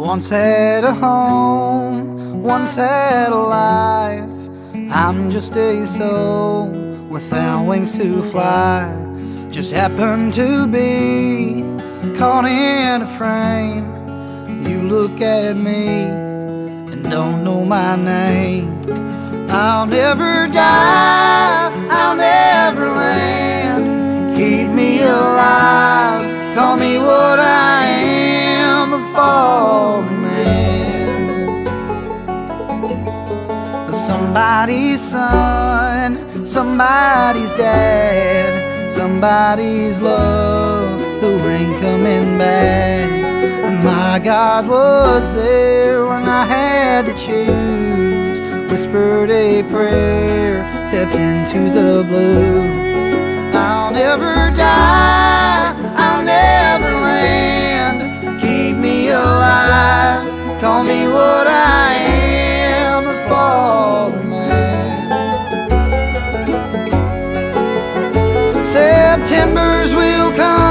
once had a home, once had a life. I'm just a soul without wings to fly. Just happened to be caught in a frame. You look at me and don't know my name. I'll never die, I'll never land. Keep me alive, call me what I am, a falling man. Somebody's son, somebody's dad, somebody's love who ain't coming back. And my God was there when I had to choose. Whispered a prayer, stepped into the blue. I'll never die, I'll never land. Keep me alive, call me what I am, a fallen man. Septembers will come.